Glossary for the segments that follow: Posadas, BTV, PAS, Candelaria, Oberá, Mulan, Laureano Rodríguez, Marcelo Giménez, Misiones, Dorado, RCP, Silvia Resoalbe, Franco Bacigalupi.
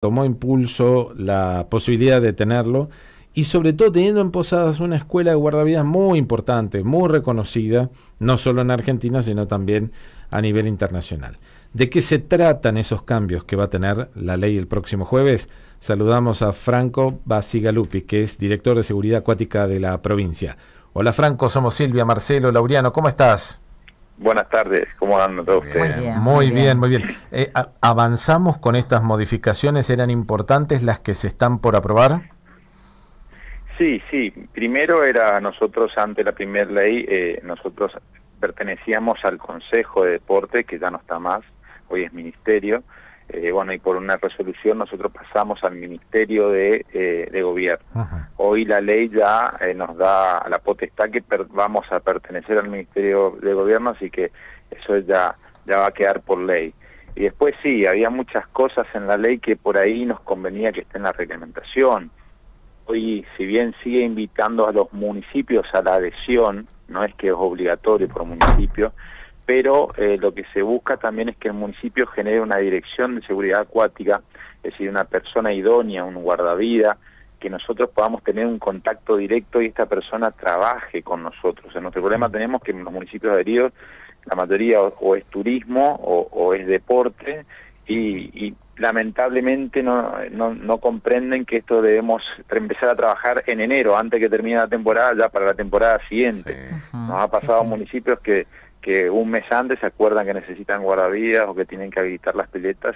tomó impulso la posibilidad de tenerlo, y sobre todo teniendo en Posadas una escuela de guardavidas muy importante, muy reconocida, no solo en Argentina, sino también a nivel internacional. ¿De qué se tratan esos cambios que va a tener la ley el próximo jueves? Saludamos a Franco Bacigalupi, que es director de Seguridad Acuática de la provincia. Hola Franco, somos Silvia, Marcelo, Laureano, ¿cómo estás? Buenas tardes, ¿cómo andan todos ustedes? Muy bien. ¿Avanzamos con estas modificaciones? ¿Eran importantes las que se están por aprobar? Sí. Primero era nosotros, ante la primera ley, nosotros pertenecíamos al Consejo de Deporte, que ya no está más, hoy es Ministerio. Y por una resolución nosotros pasamos al Ministerio de Gobierno. Ajá. Hoy la ley ya nos da la potestad que vamos a pertenecer al Ministerio de Gobierno, así que eso ya va a quedar por ley. Y después sí, había muchas cosas en la ley que por ahí nos convenía que esté en la reglamentación. Hoy, si bien sigue invitando a los municipios a la adhesión, no es que es obligatorio por municipio, pero lo que se busca también es que el municipio genere una dirección de seguridad acuática, es decir, una persona idónea, un guardavida, que nosotros podamos tener un contacto directo y esta persona trabaje con nosotros. O sea, nuestro problema tenemos que en los municipios adheridos la mayoría o es turismo o es deporte y lamentablemente no comprenden que esto debemos empezar a trabajar en enero, antes que termine la temporada, ya para la temporada siguiente. Sí. Nos ha pasado a municipios que un mes antes se acuerdan que necesitan guardavidas o que tienen que habilitar las piletas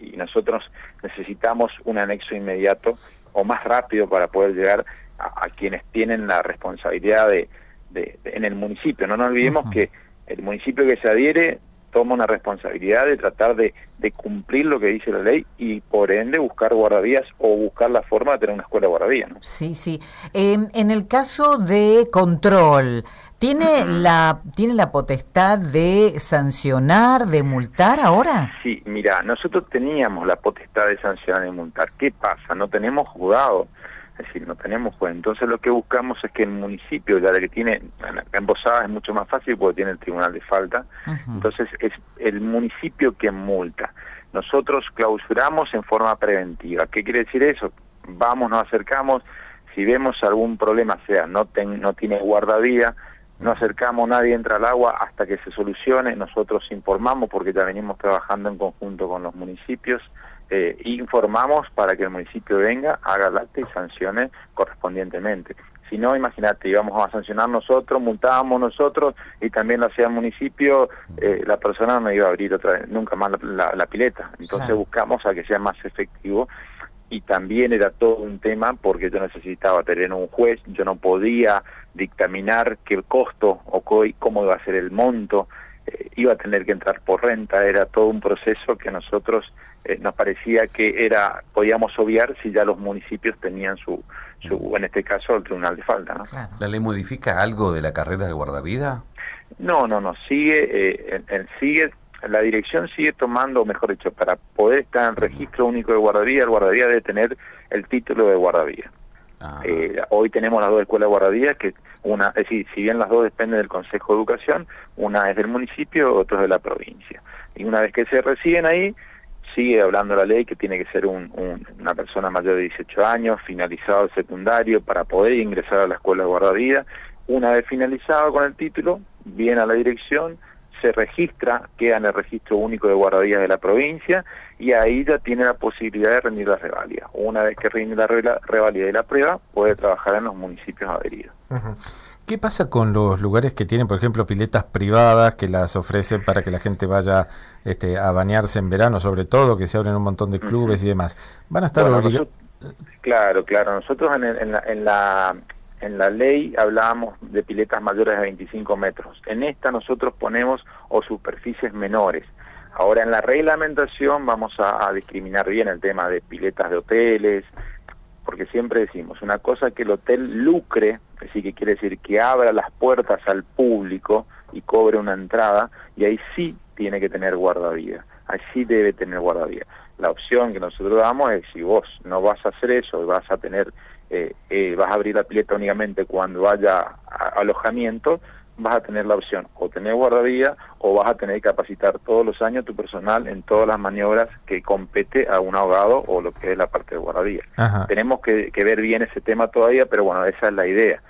y nosotros necesitamos un anexo inmediato o más rápido para poder llegar a quienes tienen la responsabilidad de en el municipio. No nos olvidemos que el municipio que se adhiere toma una responsabilidad de tratar de cumplir lo que dice la ley y por ende buscar guardavías o buscar la forma de tener una escuela de guardavías, ¿no? Sí. En el caso de control, ¿tiene la potestad de sancionar, de multar ahora? Sí, mira, nosotros teníamos la potestad de sancionar y multar. ¿Qué pasa? No tenemos juzgado. Es decir, no tenemos juez. Entonces lo que buscamos es que el municipio, ya que tiene, en Posadas es mucho más fácil porque tiene el tribunal de falta, entonces es el municipio que multa. Nosotros clausuramos en forma preventiva. ¿Qué quiere decir eso? Vamos, nos acercamos, si vemos algún problema, sea no tiene guardavía, nos acercamos, nadie entra al agua hasta que se solucione, nosotros informamos porque ya venimos trabajando en conjunto con los municipios, informamos para que el municipio venga, haga el acta y sancione correspondientemente. Si no, imagínate, íbamos a sancionar nosotros, multábamos nosotros y también lo hacía el municipio, la persona no iba a abrir otra vez, nunca más la pileta. Entonces buscamos a que sea más efectivo y también era todo un tema porque yo necesitaba tener un juez, yo no podía dictaminar qué costo o cómo iba a ser el monto, iba a tener que entrar por renta, era todo un proceso que nosotros nos parecía que podíamos obviar si ya los municipios tenían su en este caso, el tribunal de falta, ¿no? Claro. ¿La ley modifica algo de la carrera de guardavida? No, sigue, sigue la dirección sigue tomando, mejor dicho, para poder estar en registro único de guardavida, el guardavida debe tener el título de guardavida. Hoy tenemos las dos escuelas de guardavidas, que si bien las dos dependen del Consejo de Educación, una es del municipio, otra es de la provincia. Y una vez que se reciben ahí, sigue hablando la ley que tiene que ser una persona mayor de 18 años, finalizado el secundario, para poder ingresar a la escuela de guardavidas. Una vez finalizado con el título, viene a la dirección, se registra, queda en el registro único de guardavidas de la provincia y ahí ya tiene la posibilidad de rendir la revalida. Una vez que rinde la revalida y la prueba, puede trabajar en los municipios adheridos. ¿Qué pasa con los lugares que tienen, por ejemplo, piletas privadas que las ofrecen para que la gente vaya a bañarse en verano, sobre todo, que se abren un montón de clubes y demás? ¿Van a estar obligados? Claro. Nosotros en la ley hablábamos de piletas mayores de 25 metros. En esta nosotros ponemos o superficies menores. Ahora en la reglamentación vamos a discriminar bien el tema de piletas de hoteles, porque siempre decimos, una cosa es que el hotel lucre, así que quiere decir que abra las puertas al público y cobre una entrada, y ahí sí tiene que tener guardavidas, ahí sí debe tener guardavidas. La opción que nosotros damos es, si vos no vas a hacer eso, vas a abrir la pileta únicamente cuando haya alojamiento, vas a tener la opción, o tener guardavía o vas a tener que capacitar todos los años tu personal en todas las maniobras que compete a un ahogado o lo que es la parte de guardavía. Ajá. Tenemos que ver bien ese tema todavía, pero bueno, esa es la idea.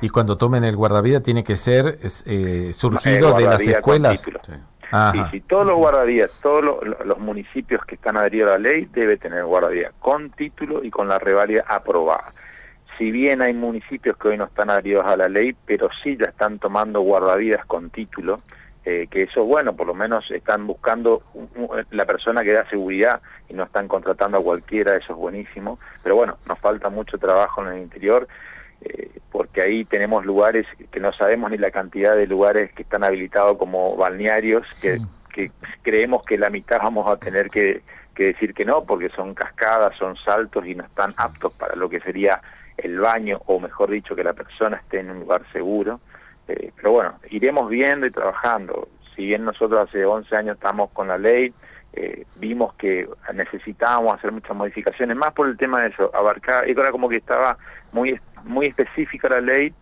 Y cuando tomen el guardavía tiene que ser surgido de las escuelas. Sí, sí, todos los guardavías, todos los municipios que están adheridos a la ley debe tener guardavía con título y con la reválida aprobada. Si bien hay municipios que hoy no están adheridos a la ley, pero sí ya están tomando guardavidas con título, que eso, bueno, por lo menos están buscando la persona que da seguridad y no están contratando a cualquiera, eso es buenísimo. Pero bueno, nos falta mucho trabajo en el interior, porque ahí tenemos lugares que no sabemos ni la cantidad de lugares que están habilitados como balnearios, sí, que creemos que la mitad vamos a tener que decir que no, porque son cascadas, son saltos y no están aptos para lo que sería el baño, o mejor dicho, que la persona esté en un lugar seguro. Pero bueno, iremos viendo y trabajando. Si bien nosotros hace 11 años estamos con la ley, vimos que necesitábamos hacer muchas modificaciones, más por el tema de eso, abarcar, y ahora como que estaba muy específica la ley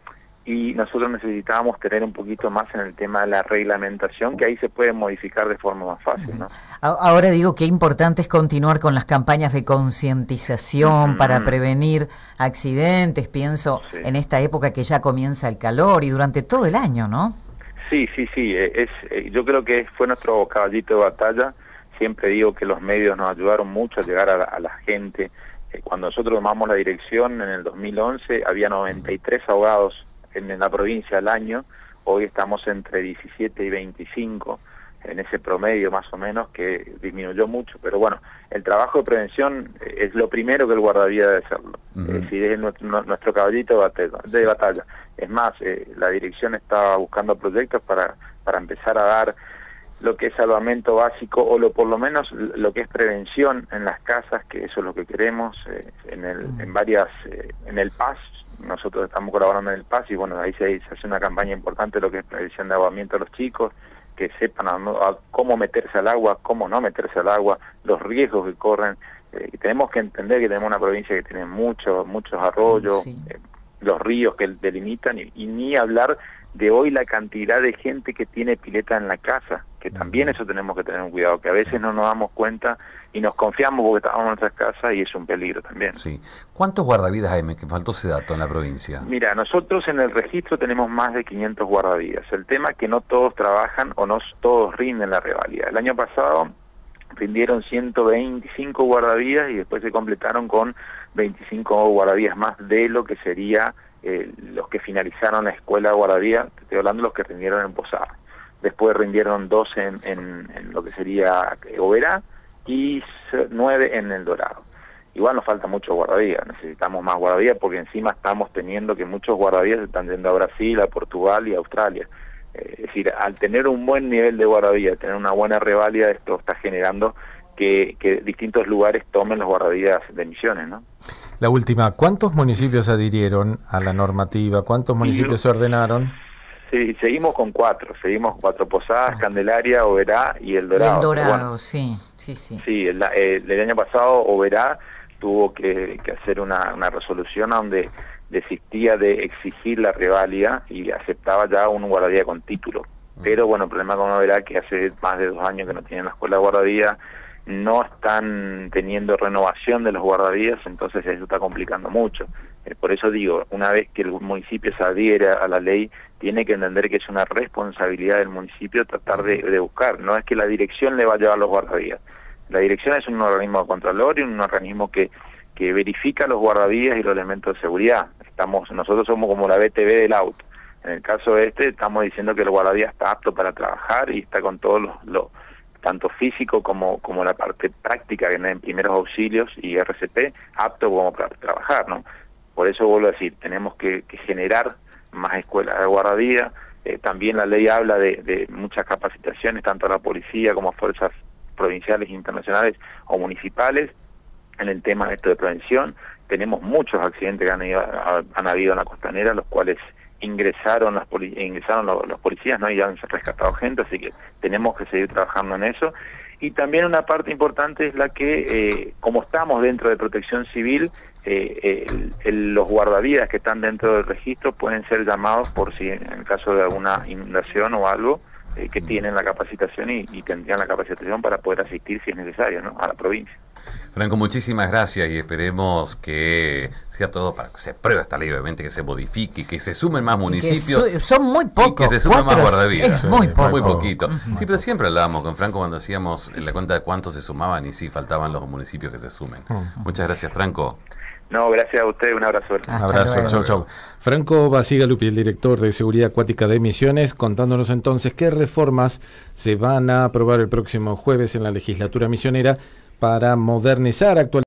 y nosotros necesitábamos tener un poquito más en el tema de la reglamentación, que ahí se puede modificar de forma más fácil, ¿no? Ahora digo que importante es continuar con las campañas de concientización para prevenir accidentes, pienso en esta época que ya comienza el calor y durante todo el año, ¿no? Sí, sí, sí, yo creo que fue nuestro caballito de batalla. Siempre digo que los medios nos ayudaron mucho a llegar a la gente. Cuando nosotros tomamos la dirección en el 2011 había 93 ahogados en la provincia al año, hoy estamos entre 17 y 25, en ese promedio más o menos, que disminuyó mucho, pero bueno, el trabajo de prevención es lo primero que el guardavía debe hacerlo, es decir, es nuestro caballito de batalla, sí, de batalla. Es más, la dirección está buscando proyectos para empezar a dar lo que es salvamento básico, o por lo menos lo que es prevención en las casas, que eso es lo que queremos, en el PAS. Nosotros estamos colaborando en el PAS y bueno, ahí se hace una campaña importante de lo que es prevención de ahogamiento a los chicos, que sepan a cómo meterse al agua, cómo no meterse al agua, los riesgos que corren. Tenemos que entender que tenemos una provincia que tiene muchos arroyos, sí, los ríos que delimitan, y ni hablar de hoy la cantidad de gente que tiene pileta en la casa, que también eso tenemos que tener un cuidado, que a veces no nos damos cuenta y nos confiamos porque estamos en nuestras casas y es un peligro también. Sí. ¿Cuántos guardavidas hay? Me faltó ese dato en la provincia. Mira, nosotros en el registro tenemos más de 500 guardavidas. El tema es que no todos trabajan o no todos rinden la reválida. El año pasado rindieron 125 guardavidas y después se completaron con 25 guardavidas más de lo que sería los que finalizaron la escuela de guardavía. Te estoy hablando de los que rindieron en Posadas. Después rindieron 12 en lo que sería Oberá y 9 en el Dorado. Igual nos falta mucho guardavía, necesitamos más guardavía porque encima estamos teniendo que muchos guardavías están yendo a Brasil, a Portugal y a Australia. Es decir, al tener un buen nivel de guardavía, tener una buena reválida, esto está generando que distintos lugares tomen los guardavías de Misiones, ¿no? La última, ¿cuántos municipios adhirieron a la normativa? ¿Cuántos municipios se ordenaron? Sí, seguimos con 4, Posadas, Candelaria, Oberá y El Dorado. El Dorado, bueno, sí, sí, sí. Sí, el año pasado Oberá tuvo que hacer una resolución donde desistía de exigir la reválida y aceptaba ya un guardavía con título. Pero bueno, el problema con Oberá es que hace más de 2 años que no tienen la escuela de guardavía, no están teniendo renovación de los guardavías, entonces eso está complicando mucho. Por eso digo, una vez que el municipio se adhiere a la ley, tiene que entender que es una responsabilidad del municipio tratar de buscar. No es que la dirección le va a llevar los guardavías. La dirección es un organismo de contralor y un organismo que verifica los guardavías y los elementos de seguridad. Nosotros somos como la BTV del auto. En el caso estamos diciendo que el guardavía está apto para trabajar y está con todos los tanto físico como la parte práctica en primeros auxilios y RCP, apto como para trabajar, ¿no? Por eso vuelvo a decir, tenemos que generar más escuelas de guardavía. También la ley habla de muchas capacitaciones, tanto a la policía como a fuerzas provinciales, internacionales o municipales, en el tema de esto de prevención. Tenemos muchos accidentes que han habido en la costanera, los cuales ingresaron los policías, ¿no? Y han rescatado gente, así que tenemos que seguir trabajando en eso. y también una parte importante es la que, como estamos dentro de Protección Civil, los guardavidas que están dentro del registro pueden ser llamados por si en el caso de alguna inundación o algo, que tienen la capacitación y tendrían la capacitación para poder asistir si es necesario, ¿no?, a la provincia. Franco, muchísimas gracias y esperemos que sea todo para que se apruebe esta ley, obviamente, que se modifique, que se sumen más municipios. Son muy pocos. Y que se sumen más guardavidas. Es muy poco. Muy poquito. Sí, pero siempre hablábamos con Franco cuando hacíamos la cuenta de cuántos se sumaban y sí, faltaban los municipios que se sumen. Muchas gracias, Franco. No, gracias a usted, un abrazo. Un abrazo, chau, chau. Franco Bacigalupi, el director de Seguridad Acuática de Misiones, contándonos entonces qué reformas se van a aprobar el próximo jueves en la legislatura misionera para modernizar, actualizar